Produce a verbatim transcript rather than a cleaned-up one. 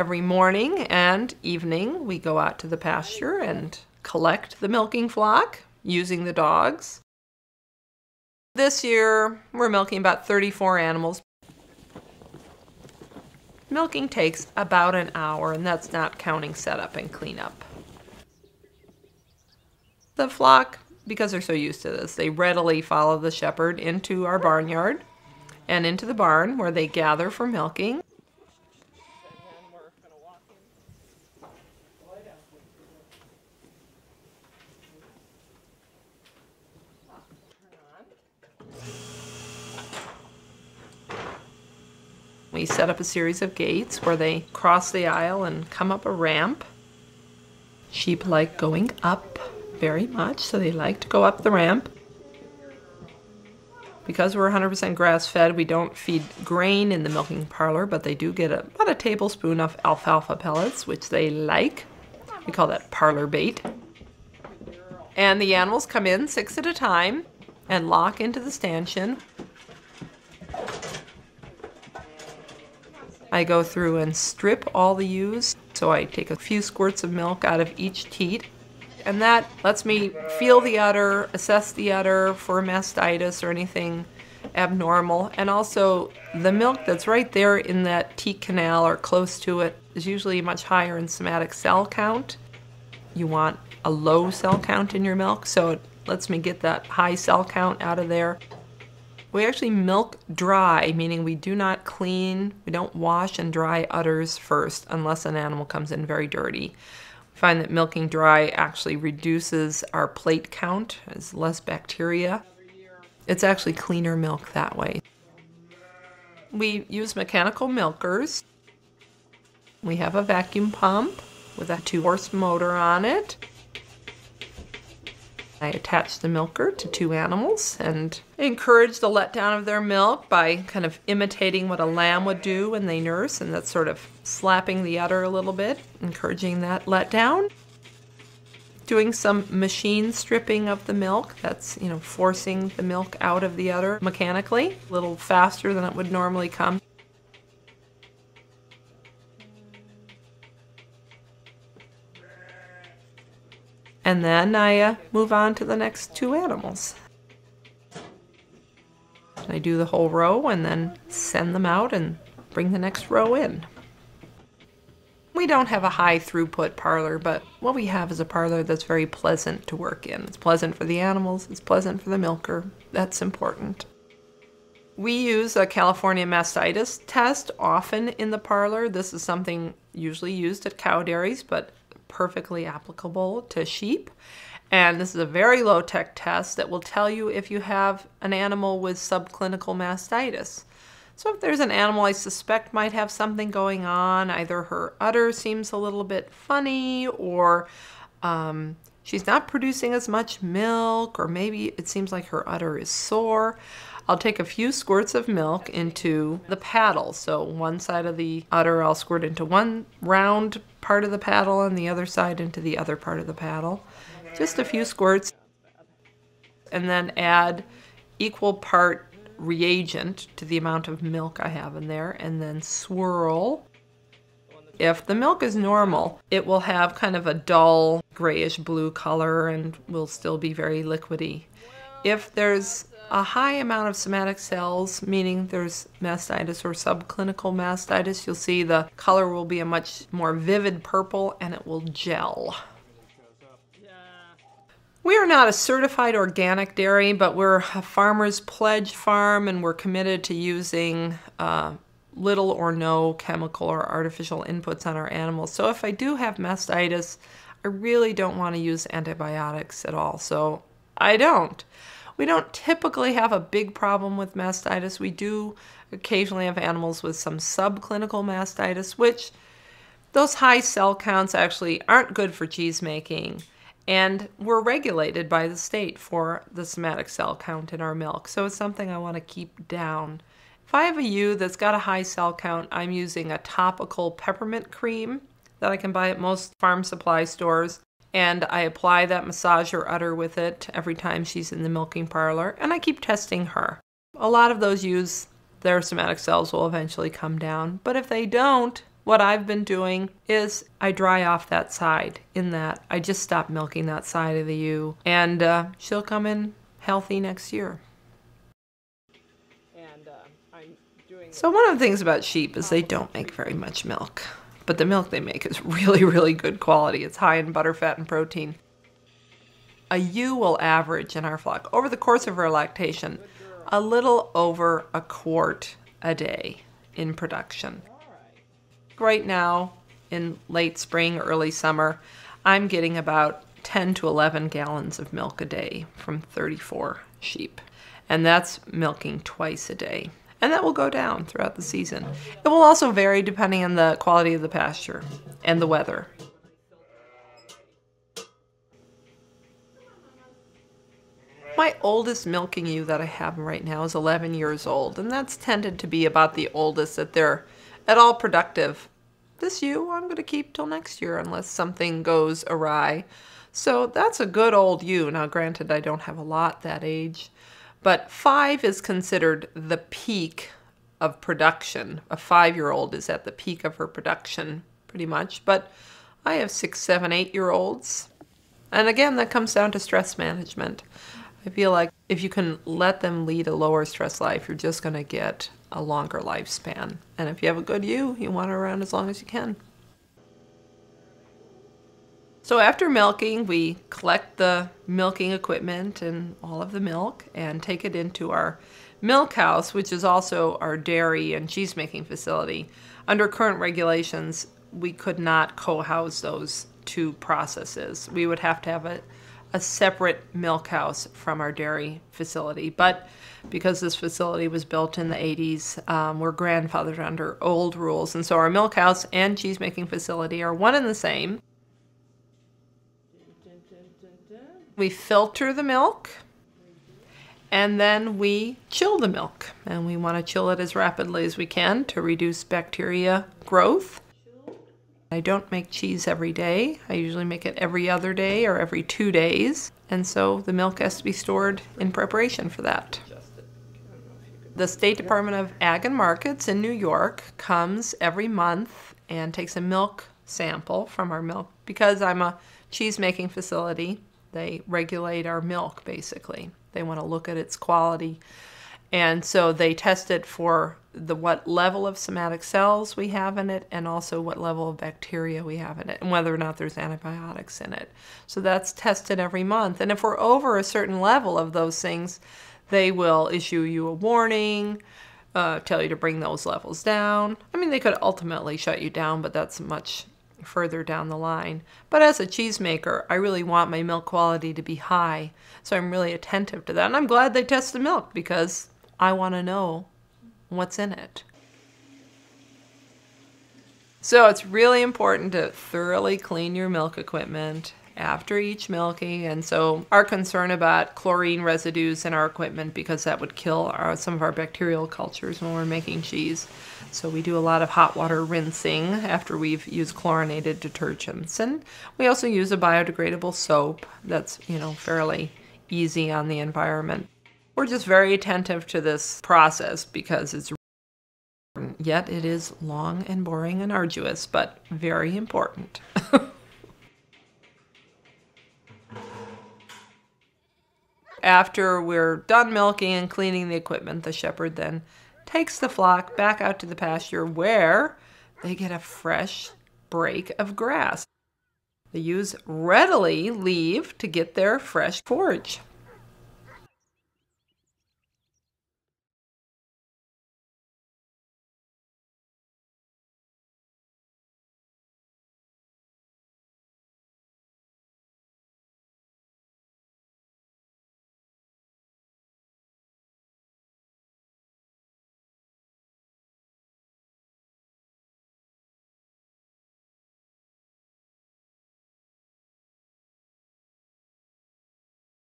every morning and evening we go out to the pasture and collect the milking flock using the dogs. This year we're milking about thirty-four animals. Milking takes about an hour, and that's not counting setup and cleanup. The flock, because they're so used to this, they readily follow the shepherd into our barnyard and into the barn where they gather for milking. We set up a series of gates where they cross the aisle and come up a ramp. Sheep like going up very much, so they like to go up the ramp. Because we're one hundred percent grass-fed, we don't feed grain in the milking parlor, but they do get about a tablespoon of alfalfa pellets, which they like. We call that parlor bait. And the animals come in six at a time and lock into the stanchion. I go through and strip all the ewes, so I take a few squirts of milk out of each teat, and that lets me feel the udder, assess the udder for mastitis or anything abnormal, and also the milk that's right there in that teat canal or close to it is usually much higher in somatic cell count. You want a low cell count in your milk, so it lets me get that high cell count out of there. We actually milk dry, meaning we do not clean, we don't wash and dry udders first unless an animal comes in very dirty. We find that milking dry actually reduces our plate count, there's less bacteria. It's actually cleaner milk that way. We use mechanical milkers. We have a vacuum pump with a two-horse motor on it. I attach the milker to two animals and encourage the letdown of their milk by kind of imitating what a lamb would do when they nurse, and that's sort of slapping the udder a little bit, encouraging that letdown. Doing some machine stripping of the milk, that's, you know, forcing the milk out of the udder mechanically, a little faster than it would normally come. And then I uh, move on to the next two animals. I do the whole row and then send them out and bring the next row in. We don't have a high throughput parlor, but what we have is a parlor that's very pleasant to work in. It's pleasant for the animals, it's pleasant for the milker. That's important. We use a California mastitis test often in the parlor. This is something usually used at cow dairies, but perfectly applicable to sheep, and this is a very low-tech test that will tell you if you have an animal with subclinical mastitis. So if there's an animal I suspect might have something going on, either her udder seems a little bit funny, or um, she's not producing as much milk, or maybe it seems like her udder is sore, I'll take a few squirts of milk into the paddle. So one side of the udder I'll squirt into one round part of the paddle and the other side into the other part of the paddle. Just a few squirts, and then add equal part reagent to the amount of milk I have in there, and then swirl. If the milk is normal, it will have kind of a dull grayish blue color and will still be very liquidy. If there's a high amount of somatic cells, meaning there's mastitis or subclinical mastitis, you'll see the color will be a much more vivid purple and it will gel. We are not a certified organic dairy, but we're a farmer's pledge farm, and we're committed to using uh, little or no chemical or artificial inputs on our animals. So if I do have mastitis, I really don't want to use antibiotics at all, so I don't. We don't typically have a big problem with mastitis. We do occasionally have animals with some subclinical mastitis, which those high cell counts actually aren't good for cheese making, and we're regulated by the state for the somatic cell count in our milk, so it's something I want to keep down. If I have a ewe that's got a high cell count, I'm using a topical peppermint cream that I can buy at most farm supply stores. And I apply that massager udder with it every time she's in the milking parlor, and I keep testing her. A lot of those ewes, their somatic cells will eventually come down, but if they don't, what I've been doing is I dry off that side, in that I just stop milking that side of the ewe, and uh, she'll come in healthy next year. And, uh, I'm doing so one of the things about sheep is they don't make very much milk, but the milk they make is really, really good quality. It's high in butterfat and protein. A ewe will average in our flock, over the course of her lactation, a little over a quart a day in production. Right now, in late spring, early summer, I'm getting about ten to eleven gallons of milk a day from thirty-four sheep. And that's milking twice a day. And that will go down throughout the season. It will also vary depending on the quality of the pasture and the weather. My oldest milking ewe that I have right now is eleven years old, and that's tended to be about the oldest that they're at all productive. This ewe I'm going to keep till next year unless something goes awry. So that's a good old ewe. Now granted, I don't have a lot that age, but five is considered the peak of production. A five-year-old is at the peak of her production pretty much, but I have six, seven, eight-year-olds. And again, that comes down to stress management. I feel like if you can let them lead a lower stress life, you're just going to get a longer lifespan. And if you have a good ewe, you want her around as long as you can. So after milking, we collect the milking equipment and all of the milk and take it into our milk house, which is also our dairy and cheese-making facility. Under current regulations, we could not co-house those two processes. We would have to have a a separate milk house from our dairy facility. But because this facility was built in the eighties, um, we're grandfathered under old rules. And so our milk house and cheese-making facility are one and the same. We filter the milk, and then we chill the milk. And we want to chill it as rapidly as we can to reduce bacteria growth. I don't make cheese every day. I usually make it every other day or every two days. And so the milk has to be stored in preparation for that. The State Department of Ag and Markets in New York comes every month and takes a milk sample from our milk. Because I'm a cheese-making facility, they regulate our milk, basically. They want to look at its quality. And so they test it for the what level of somatic cells we have in it, and also what level of bacteria we have in it, and whether or not there's antibiotics in it. So that's tested every month. And if we're over a certain level of those things, they will issue you a warning, uh, tell you to bring those levels down. I mean, they could ultimately shut you down, but that's much further down the line. But as a cheesemaker, I really want my milk quality to be high. So I'm really attentive to that. And I'm glad they test the milk, because I want to know what's in it. So it's really important to thoroughly clean your milk equipment after each milking. And so our concern about chlorine residues in our equipment, because that would kill our, some of our bacterial cultures when we're making cheese. So we do a lot of hot water rinsing after we've used chlorinated detergents. And we also use a biodegradable soap that's, you know, fairly easy on the environment. We're just very attentive to this process because it's important. Yet it is long and boring and arduous, but very important. After we're done milking and cleaning the equipment, the shepherd then takes the flock back out to the pasture, where they get a fresh break of grass. The ewes readily leave to get their fresh forage.